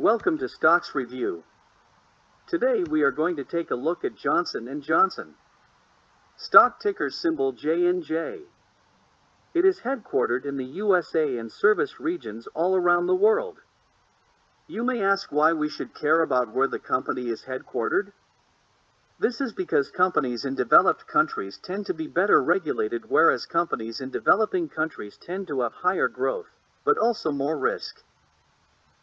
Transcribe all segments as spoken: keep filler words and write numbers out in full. Welcome to Stocks Review. Today we are going to take a look at Johnson and Johnson. Stock ticker symbol J N J. It is headquartered in the U S A and service regions all around the world. You may ask why we should care about where the company is headquartered. This is because companies in developed countries tend to be better regulated, whereas companies in developing countries tend to have higher growth, but also more risk.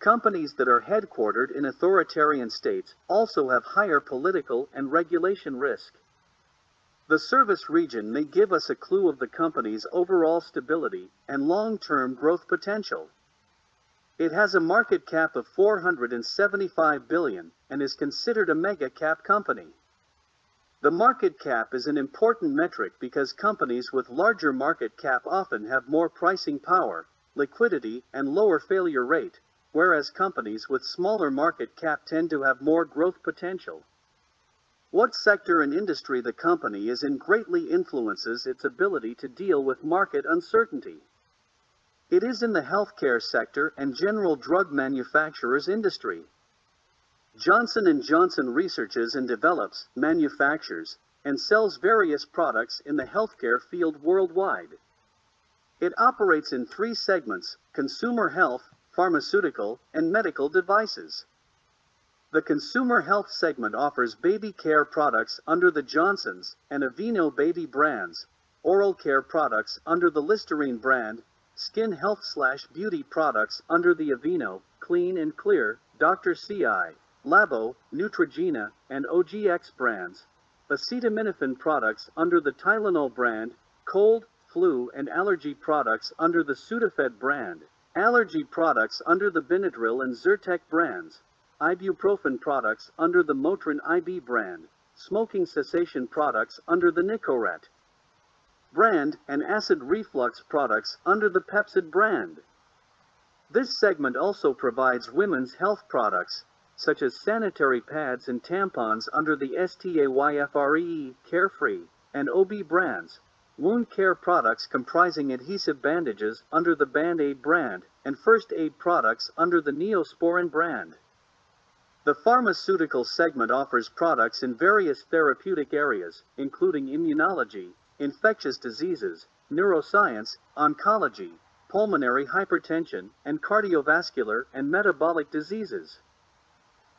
Companies that are headquartered in authoritarian states also have higher political and regulation risk. The service region may give us a clue of the company's overall stability and long-term growth potential. It has a market cap of four hundred seventy-five billion dollars and is considered a mega-cap company. The market cap is an important metric because companies with larger market cap often have more pricing power, liquidity, and lower failure rate, whereas companies with smaller market cap tend to have more growth potential. What sector and industry the company is in greatly influences its ability to deal with market uncertainty. It is in the healthcare sector and general drug manufacturers industry. Johnson and Johnson researches and develops, manufactures, and sells various products in the healthcare field worldwide. It operates in three segments: consumer health, pharmaceutical, and medical devices. The consumer health segment offers baby care products under the Johnson's and Aveeno baby brands, oral care products under the Listerine brand, skin health/beauty products under the Aveeno, Clean and Clear, Doctor C I Labo, Neutrogena, and O G X brands, acetaminophen products under the Tylenol brand, cold, flu, and allergy products under the Sudafed brand, allergy products under the Benadryl and Zyrtec brands, ibuprofen products under the Motrin I B brand, smoking cessation products under the Nicorette brand, and acid reflux products under the Pepcid brand. This segment also provides women's health products, such as sanitary pads and tampons under the STAYFREE, Carefree, and O B brands, wound care products comprising adhesive bandages under the Band-Aid brand, and first aid products under the Neosporin brand. The pharmaceutical segment offers products in various therapeutic areas, including immunology, infectious diseases, neuroscience, oncology, pulmonary hypertension, and cardiovascular and metabolic diseases.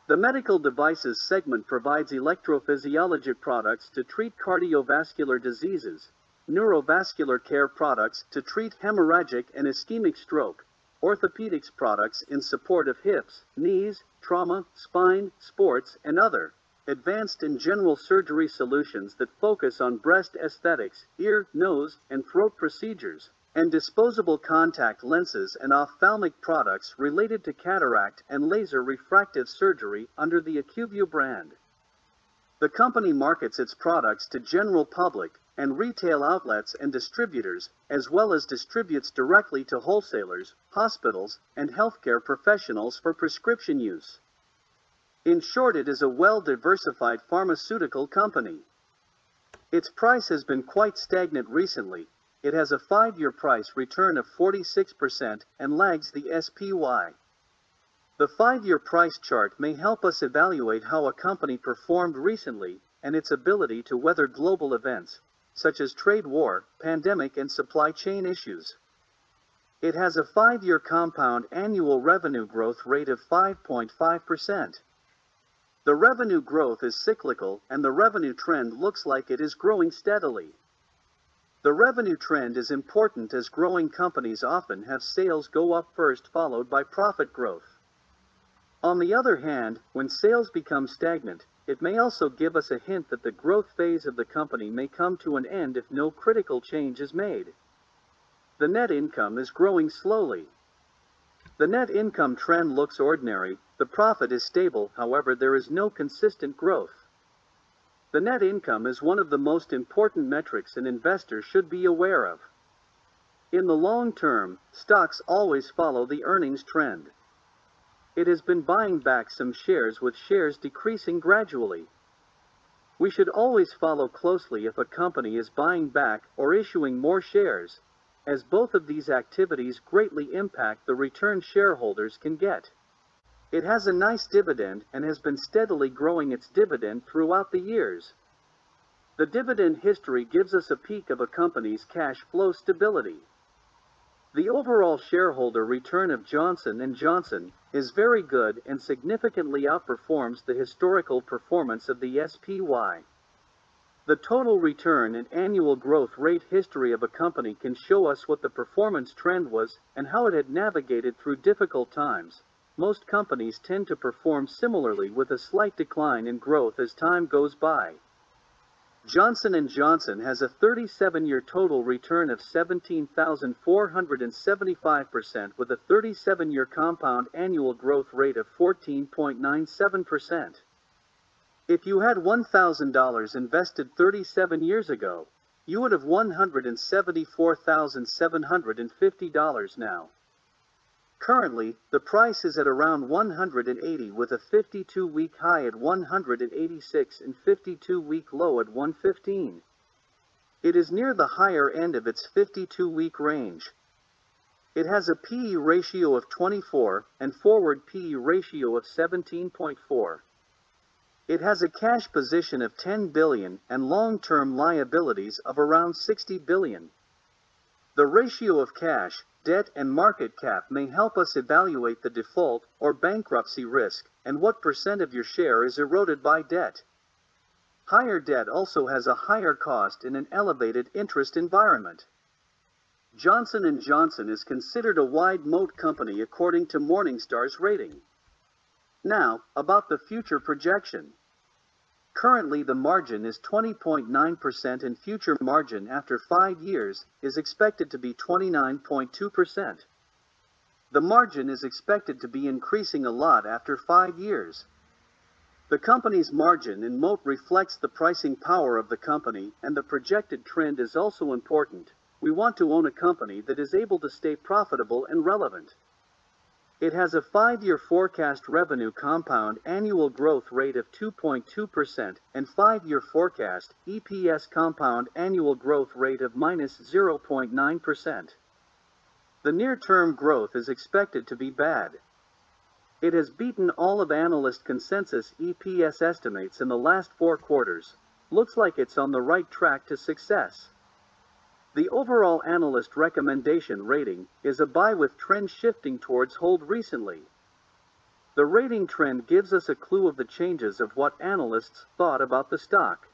The medical devices segment provides electrophysiology products to treat cardiovascular diseases, neurovascular care products to treat hemorrhagic and ischemic stroke, orthopedics products in support of hips, knees, trauma, spine, sports, and other, advanced and general surgery solutions that focus on breast aesthetics, ear, nose, and throat procedures, and disposable contact lenses and ophthalmic products related to cataract and laser refractive surgery under the Acuvue brand. The company markets its products to general public and retail outlets and distributors, as well as distributes directly to wholesalers, hospitals, and healthcare professionals for prescription use. In short, it is a well-diversified pharmaceutical company. Its price has been quite stagnant recently. It has a five-year price return of forty-six percent and lags the S P Y. The five-year price chart may help us evaluate how a company performed recently and its ability to weather global events, such as trade war, pandemic, and supply chain issues. It has a five-year compound annual revenue growth rate of five point five percent. The revenue growth is cyclical, and the revenue trend looks like it is growing steadily. The revenue trend is important as growing companies often have sales go up first, followed by profit growth. On the other hand, when sales become stagnant, it may also give us a hint that the growth phase of the company may come to an end if no critical change is made. The net income is growing slowly. The net income trend looks ordinary, the profit is stable, however, there is no consistent growth. The net income is one of the most important metrics an investor should be aware of. In the long term, stocks always follow the earnings trend. It has been buying back some shares with shares decreasing gradually. We should always follow closely if a company is buying back or issuing more shares, as both of these activities greatly impact the return shareholders can get. It has a nice dividend and has been steadily growing its dividend throughout the years. The dividend history gives us a peek of a company's cash flow stability. The overall shareholder return of Johnson and Johnson is very good and significantly outperforms the historical performance of the S P Y. The total return and annual growth rate history of a company can show us what the performance trend was and how it had navigated through difficult times. Most companies tend to perform similarly with a slight decline in growth as time goes by. Johnson and Johnson has a thirty-seven year total return of seventeen thousand four hundred seventy-five percent with a thirty-seven year compound annual growth rate of fourteen point nine seven percent. If you had one thousand dollars invested thirty-seven years ago, you would have one hundred seventy-four thousand seven hundred fifty dollars now. Currently, the price is at around one hundred eighty with a fifty-two week high at one hundred eighty-six and fifty-two week low at one fifteen. It is near the higher end of its fifty-two week range. It has a P E ratio of twenty-four and forward P E ratio of seventeen point four. It has a cash position of ten billion dollars and long-term liabilities of around sixty billion dollars. The ratio of cash, debt and market cap may help us evaluate the default or bankruptcy risk and what percent of your share is eroded by debt. Higher debt also has a higher cost in an elevated interest environment. Johnson and Johnson is considered a wide moat company according to Morningstar's rating. Now, about the future projection. Currently the margin is twenty point nine percent and future margin after five years is expected to be twenty-nine point two percent. The margin is expected to be increasing a lot after five years. The company's margin in moat reflects the pricing power of the company, and the projected trend is also important. We want to own a company that is able to stay profitable and relevant. It has a five year forecast revenue compound annual growth rate of two point two percent and five year forecast E P S compound annual growth rate of minus zero point nine percent. The near-term growth is expected to be bad. It has beaten all of analyst consensus E P S estimates in the last four quarters. Looks like it's on the right track to success. The overall analyst recommendation rating is a buy with trend shifting towards hold recently. The rating trend gives us a clue of the changes of what analysts thought about the stock.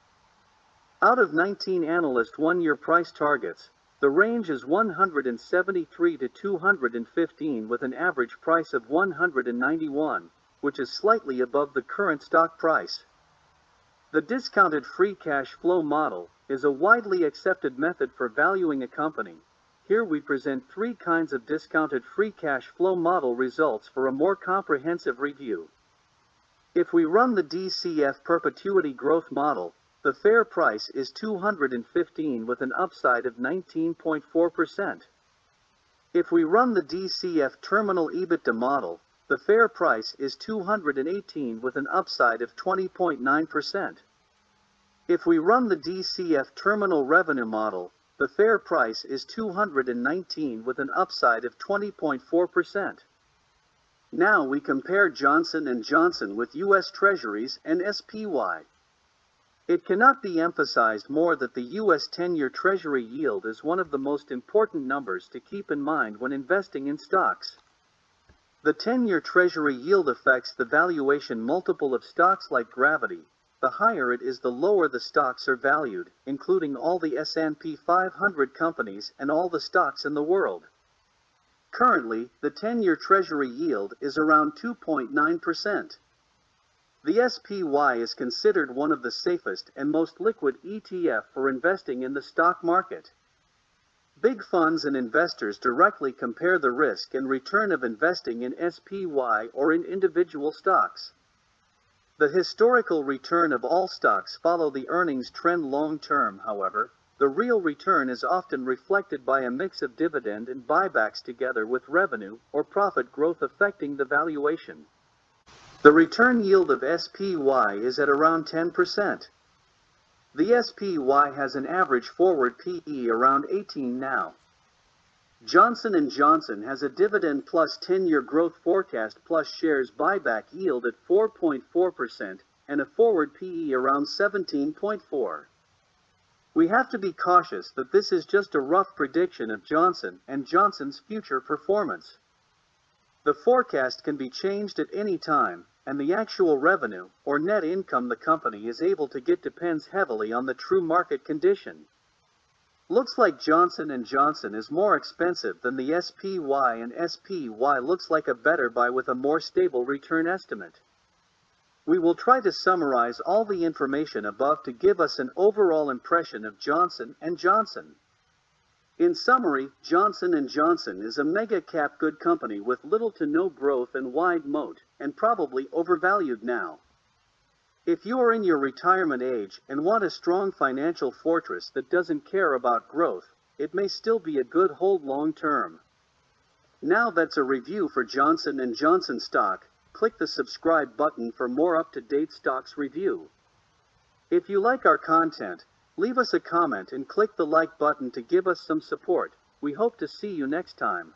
Out of nineteen analyst one year price targets, the range is one hundred seventy-three to two hundred fifteen with an average price of one hundred ninety-one, which is slightly above the current stock price. The discounted free cash flow model is a widely accepted method for valuing a company. Here we present three kinds of discounted free cash flow model results for a more comprehensive review. If we run the D C F perpetuity growth model, the fair price is two hundred fifteen with an upside of nineteen point four percent. If we run the D C F terminal EBITDA model, the fair price is two hundred eighteen with an upside of twenty point nine percent. If we run the D C F terminal revenue model, the fair price is two hundred nineteen with an upside of twenty point four percent. Now we compare Johnson and Johnson with U S Treasuries and S P Y. It cannot be emphasized more that the U S ten year Treasury yield is one of the most important numbers to keep in mind when investing in stocks. The ten year Treasury yield affects the valuation multiple of stocks like gravity. The higher it is, the lower the stocks are valued, including all the S and P five hundred companies and all the stocks in the world. Currently, the ten year Treasury yield is around two point nine percent. The S P Y is considered one of the safest and most liquid E T F for investing in the stock market. Big funds and investors directly compare the risk and return of investing in S P Y or in individual stocks. The historical return of all stocks follow the earnings trend long term, however. The real return is often reflected by a mix of dividend and buybacks together with revenue or profit growth affecting the valuation. The return yield of S P Y is at around ten percent. The S P Y has an average forward P E around eighteen now. Johnson and Johnson has a dividend plus ten-year growth forecast plus shares buyback yield at four point four percent and a forward P E around seventeen point four. We have to be cautious that this is just a rough prediction of Johnson and Johnson's future performance. The forecast can be changed at any time, and the actual revenue or net income the company is able to get depends heavily on the true market condition. Looks like Johnson and Johnson is more expensive than the S P Y, and S P Y looks like a better buy with a more stable return estimate. We will try to summarize all the information above to give us an overall impression of Johnson and Johnson. In summary, Johnson and Johnson is a mega-cap good company with little to no growth and wide moat, and probably overvalued now. If you are in your retirement age and want a strong financial fortress that doesn't care about growth, it may still be a good hold long term. Now that's a review for Johnson and Johnson stock. Click the subscribe button for more up-to-date stocks review. If you like our content, leave us a comment and click the like button to give us some support. We hope to see you next time.